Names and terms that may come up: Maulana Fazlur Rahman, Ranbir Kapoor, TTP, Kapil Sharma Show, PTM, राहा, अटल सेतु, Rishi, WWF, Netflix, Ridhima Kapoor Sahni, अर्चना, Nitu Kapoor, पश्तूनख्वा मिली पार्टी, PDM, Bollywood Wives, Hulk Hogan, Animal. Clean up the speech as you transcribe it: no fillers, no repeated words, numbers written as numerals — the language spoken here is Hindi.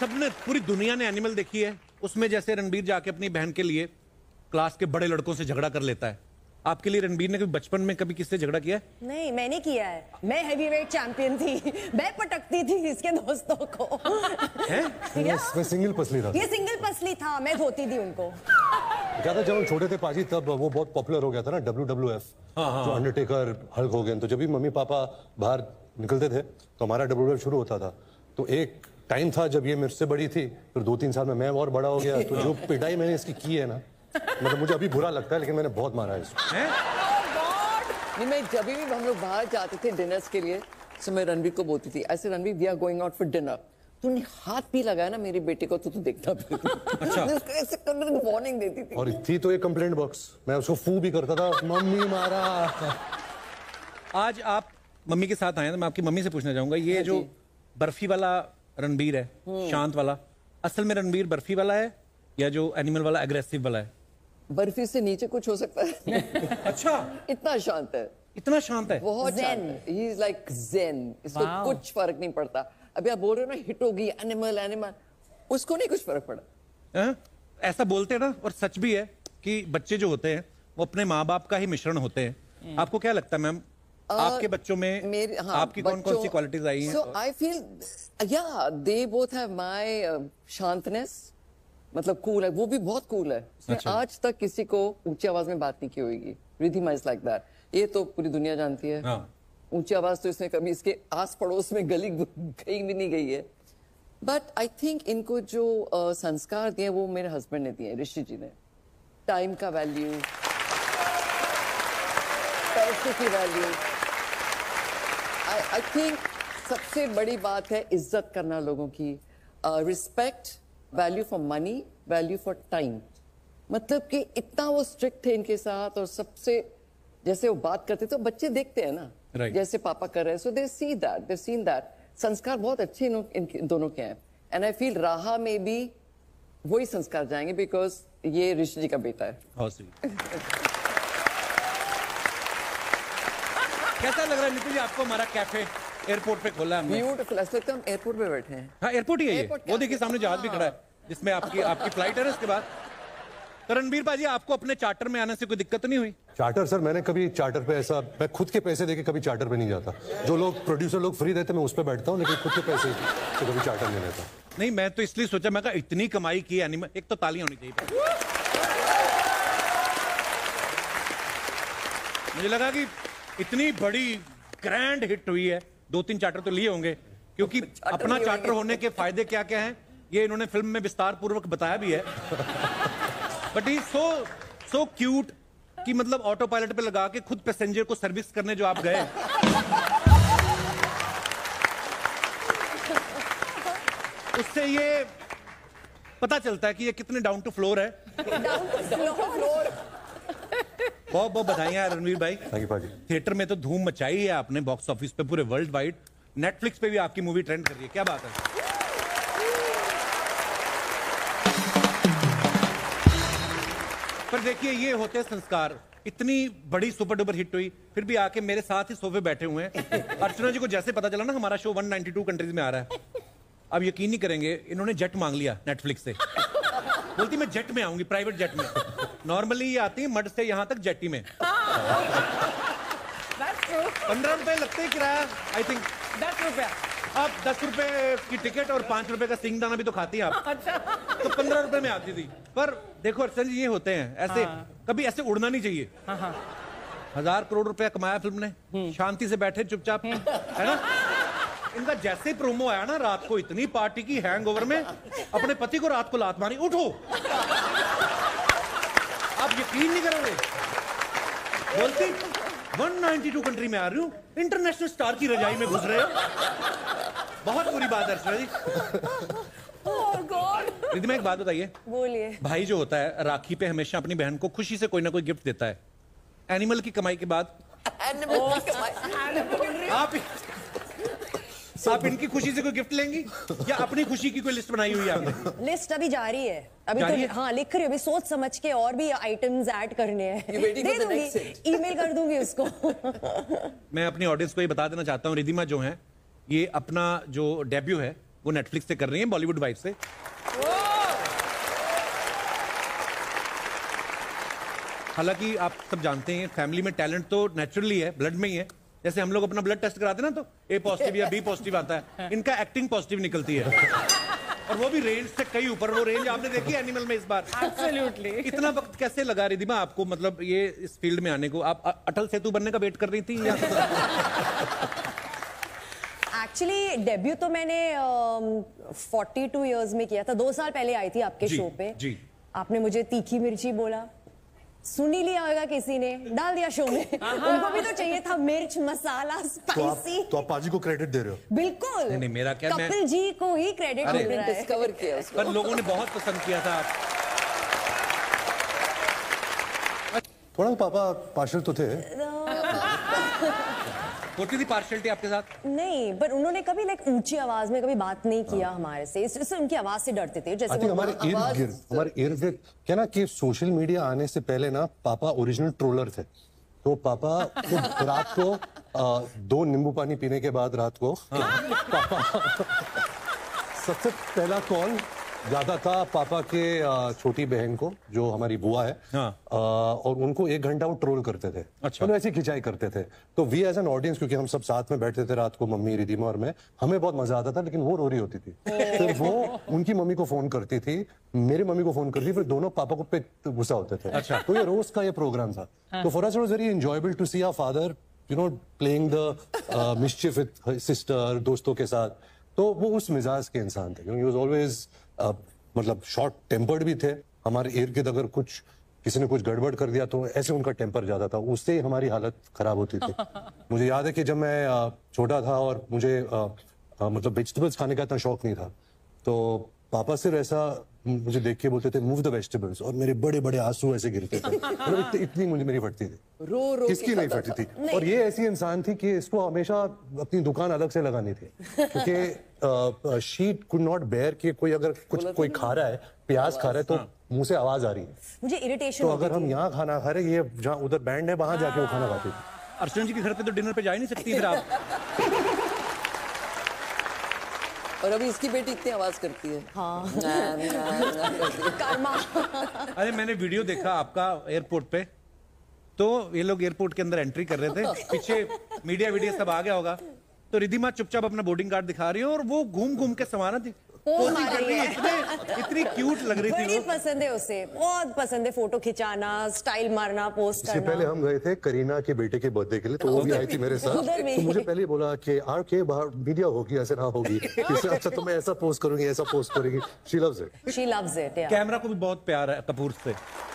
सबने, पूरी दुनिया ने एनिमल देखी है। उसमें जैसे रणबीर जाके अपनी बहन के लिए क्लास के बड़े लड़कों से झगड़ा कर लेता है, आपके लिए रणबीर ने कभी बचपन में कभी किससे झगड़ा किया है? नहीं, मैंने किया है। मैं हैवीवेट चैंपियन थी, मैं पटकती थी इसके दोस्तों को। मैं सिंगल पसली था। ये सिंगल पसली था, मैं धोती थी उनको। ज्यादा जब हम छोटे थे पाजी तब वो बहुत पॉपुलर हो गया था ना WWF, जो अंडरटेकर हल्क होगन। तो जब भी मम्मी पापा बाहर निकलते थे तो हमारा WWF शुरू होता था। तो एक टाइम था जब ये मेरे से बड़ी थी, फिर 2-3 साल में मैं और बड़ा हो गया। तो जो पिटाई मैंने इसकी की है ना, मतलब मुझे अभी बुरा लगता है, लेकिन मैंने बहुत मारा है इसको। मैं जब भी हम लोग बाहर जाते थे डिनर्स के लिए, तो मैं रणबीर को बोलती थी, ऐसे Ranbir we are going out for dinner, तूने हाथ भी लगाया ना मेरे बेटे को तो तू देखता भी। अच्छा। ऐसे वार्निंग देती थी। और थी तो ये कंप्लेंट बॉक्स, मैं उसको फू भी करता था, मम्मी मारा। आज आप मम्मी के साथ आए, मैं आपकी मम्मी से पूछना चाहूंगा, ये जो बर्फी वाला रणबीर है, शांत वाला, असल में रणबीर बर्फी वाला है या जो एनिमल वाला एग्रेसिव वाला है? बर्फी से नीचे कुछ हो सकता है? अच्छा। इतना शांत है, इतना शांत है, बहुत शांत। ही इज लाइक ज़ेन, इसको कुछ फर्क नहीं पड़ता। अभी आप बोल रहे हो ना हिट होगी एनिमल एनिमल, उसको नहीं कुछ फर्क पड़ा। ऐसा बोलते हैं ना, और सच भी है कि बच्चे जो होते हैं वो अपने माँ बाप का ही मिश्रण होते हैं। आपको क्या लगता है मैम, आपके बच्चों में आपकी कौन कौन सी क्वालिटीज आई हैं? सो आई फील या दे बोथ हैव माय शांतनेस, मतलब कूल है, वो भी बहुत कूल है। अच्छा। आज तक किसी को ऊंची आवाज में बात नहीं की होगी। रिधिमा इज लाइक दैट, ये तो पूरी दुनिया जानती है। हाँ। ऊंची आवाज तो इसने कभी इसके आस पड़ोस में गली कहीं भी नहीं गई है। बट आई थिंक इनको जो संस्कार दिए वो मेरे हस्बैंड ने दिए, ऋषि जी ने। टाइम का वैल्यू, पैसे की वैल्यू, आई थिंक सबसे बड़ी बात है इज्जत करना लोगों की, respect, value for money, value for time. मतलब कि इतना वो स्ट्रिक्ट थे इनके साथ, और सबसे जैसे वो बात करते तो बच्चे देखते हैं ना। Right. जैसे पापा कर रहे हैं, so they see that, they seen that. संस्कार बहुत अच्छे इन दोनों के हैं, एंड आई फील राहा में भी वही संस्कार जाएंगे, बिकॉज ये ऋषि जी का बेटा है। कैसा लग रहा है नितु जी आपको हमारा कैफे एयरपोर्ट पे खोला है? ब्यूटीफुल, ऐसा लगता है हम एयरपोर्ट पे बैठे हैं। हाँ, एयरपोर्ट ही है ये। वो देखिए सामने जहाज भी खड़ा है जिसमें आपकी फ्लाइट है ना। इसके बाद रणबीर भाई जी, आपको अपने चार्टर में आने से कोई दिक्कत नहीं हुई? चार्टर सर, मैंने कभी चार्टर पे ऐसा, मैं खुद के पैसे देके कभी चार्टर पे नहीं जाता। जो लोग प्रोड्यूसर लोग फ्री देते मैं उस पे बैठता हूँ, लेकिन खुद के पैसे से कभी चार्टर नहीं लेता। नहीं, मैं तो इसलिए सोचा, मैं कहा इतनी कमाई की एनिमल, एक तो तालियां होनी चाहिए। मुझे लगा कि इतनी बड़ी ग्रैंड हिट हुई है, 2-3 चार्टर तो लिए होंगे, क्योंकि अपना चार्टर होने के फायदे क्या क्या हैं ये इन्होंने फिल्म में विस्तार पूर्वक बताया भी है। बट ही सो क्यूट कि मतलब ऑटो पायलट पे लगा के खुद पैसेंजर को सर्विस करने जो आप गए। उससे ये पता चलता है कि ये कितने डाउन टू फ्लोर है। बहुत बहुत बधाइयां रणवीर भाई। थिएटर में तो धूम मचाई है आपने, बॉक्स ऑफिस पे पूरे वर्ल्ड वाइड, नेटफ्लिक्स पे भी आपकी मूवी ट्रेंड कर रही है, क्या बात है। पर देखिए ये होते हैं संस्कार। इतनी बड़ी सुपर डुपर हिट हुई, फिर भी आके मेरे साथ ही सोफे बैठे हुए हैं। अर्चना जी को जैसे पता चला ना हमारा शो 192 कंट्रीज में आ रहा है, अब यकीन नहीं करेंगे, इन्होंने जेट मांग लिया नेटफ्लिक्स से। बोलती मैं जेट में आऊंगी, प्राइवेट जेट में। नॉर्मली ये आती है मड से यहाँ तक जेटी में। 15 रुपए लगते हैं किराया, आई थिंक 10 रुपया। आप 10 रुपए की टिकट और 5 रुपए का सिंगदाना भी तो खाती हैं आप। अच्छा। तो 15 रुपए में आती थी। पर देखो अर्चना जी ये होते हैं ऐसे। हाँ। कभी ऐसे उड़ना नहीं चाहिए। हाँ। 1000 करोड़ रुपया कमाया फिल्म ने, शांति से बैठे चुपचाप, है ना। इनका जैसे ही प्रोमो आया ना, रात को इतनी पार्टी की, हैंगओवर में अपने पति को रात को लात मारी, उठो। आप यकीन नहीं करोगे, बोलती 192 कंट्री में आ रही हूँ, इंटरनेशनल स्टार की रजाई में घुस रहे हो। बहुत बुरी बात है अर्चना जी। Oh God! रिधिमा एक बात बताइए। बोलिए। भाई जो होता है राखी पे हमेशा अपनी बहन को खुशी से कोई ना कोई गिफ्ट देता है, एनिमल की कमाई के बाद आप इनकी खुशी से कोई गिफ्ट लेंगी या अपनी खुशी की कोई लिस्ट बनाई हुई है आपने? लिस्ट अभी जारी है, अभी तो हाँ लिख रही हूँ, अभी सोच समझ के और भी आइटम्स ऐड करने हैं, दे दूंगी, ईमेल कर दूंगी उसको। मैं अपनी ऑडियंस को ये बता देना चाहता हूँ, रिधिमा जो है ये अपना जो डेब्यू है वो नेटफ्लिक्स से कर रही हैं, बॉलीवुड वाइफ से। हालांकि आप सब जानते हैं फैमिली में टैलेंट तो नेचुरली है, ब्लड में ही है। जैसे हम लोग अपना ब्लड टेस्ट कराते हैं ना तो ए पॉजिटिव या बी पॉजिटिव आता है, इनका एक्टिंग पॉजिटिव निकलती है और वो भी रेंज से कई ऊपर। वो रेंज आपने देखी एनिमल में इस बार? Absolutely. इतना वक्त कैसे लगा रही थी मैं आपको, मतलब ये इस फील्ड में आने को? आप अटल सेतु बनने का वेट कर रही थी? एक्चुअली डेब्यू तो मैंने 42 इयर्स में किया था। 2 साल पहले आई थी आपके शो पे जी। आपने मुझे तीखी मिर्ची बोला, सुनी लिया होगा किसी ने, डाल दिया शो में। उनको भी तो चाहिए था मिर्च मसाला स्पाइसी। तो आप पाजी को क्रेडिट दे रहे हो? बिल्कुल नहीं, मेरा क्या, कपिल जी को ही क्रेडिट मिल रहा है। डिस्कवर किया उसको, पर लोगों ने बहुत पसंद किया था। थोड़ा पापा पार्शल तो थे, होती थी पार्शलिटी आपके साथ? नहीं, पर उन्होंने कभी लाइक ऊंची आवाज में कभी बात नहीं किया हमारे से, इससे उनकी आवाज से डरते थे। जैसे हमारे इर्द गिर्द क्या ना कि सोशल मीडिया आने से पहले ना पापा ओरिजिनल ट्रोलर थे। तो पापा रात को 2 नींबू पानी पीने के बाद रात को पापा सबसे पहला कॉल ज्यादा था पापा के छोटी बहन को, जो हमारी बुआ है। हाँ। और उनको 1 घंटा वो ट्रोल करते थे। अच्छा। तो ऐसी खिंचाई करते थे। तो वी एज एन ऑडियंस, क्योंकि हम सब साथ में बैठते थे रात को, मम्मी, रिधिमा और मैं, हमें बहुत मजा आता था। लेकिन वो रो रही होती थी, फिर वो उनकी मम्मी को फोन करती थी, मेरी मम्मी को फोन करती थी, फिर दोनों पापा को गुस्सा होते थे। अच्छा। तो ये रोज का ये प्रोग्राम था। तो for us it was very enjoyable to see our father, you know, playing the mischief with his sister, दोस्तों के साथ। तो वो उस मिजाज के इंसान थे, क्योंकि ऑलवेज मतलब शॉर्ट टेम्पर्ड भी थे। हमारे इर्द गिर्द अगर कुछ किसी ने कुछ गड़बड़ कर दिया तो ऐसे उनका टेम्पर जाता था, उससे ही हमारी हालत खराब होती थी। मुझे याद है कि जब मैं छोटा था और मुझे मतलब वेजिटेबल्स खाने का इतना शौक नहीं था, तो पापा सिर्फ ऐसा मुझे देख के बोलते थे, मूव द वेजिटेबल्स, और मेरे बड़े बड़े आंसू ऐसे गिरते थे। इतनी मुझे मेरी फटती थी, रो किसकी नहीं फटती थी। और ये ऐसी इंसान थी कि इसको हमेशा अपनी दुकान अलग से लगानी थी, क्योंकि शी कुड नॉट बेयर कि कोई अगर कुछ कोई खा रहा है, प्याज खा रहा है तो मुंह से आवाज आ रही है, मुझे इरिटेशन। तो अगर हम यहाँ खाना खा रहे, ये जहाँ उधर बैंड है वहां जाके वो खाना खाती थी। अर्चना जी के घर पे तो डिनर पे जा ही नहीं सकती फिर आप, और अभी इसकी बेटी इतनी आवाज करती है। हाँ। ना। अरे मैंने वीडियो देखा आपका एयरपोर्ट पे, तो ये लोग एयरपोर्ट के अंदर एंट्री कर रहे थे, पीछे मीडिया वीडियो सब आ गया होगा, तो रिधिमा चुपचाप अपना बोर्डिंग कार्ड दिखा रही है और वो घूम घूम के समाना थी, इतनी क्यूट लग रही थी। पसंद है उसे, बहुत पसंद है फोटो खिंचाना, स्टाइल मारना, पोस्ट करना। इससे पहले हम गए थे करीना के बेटे के बर्थडे के लिए, तो वो भी आई थी मेरे साथ। तो मुझे पहले बोला कि आर के बाहर वीडियो होगी, ऐसे ना होगी, अच्छा तो मैं ऐसा पोस्ट करूंगी, ऐसा पोस्ट करेगी। शी लव्स इट, कैमरा को भी बहुत प्यार है कपूर से।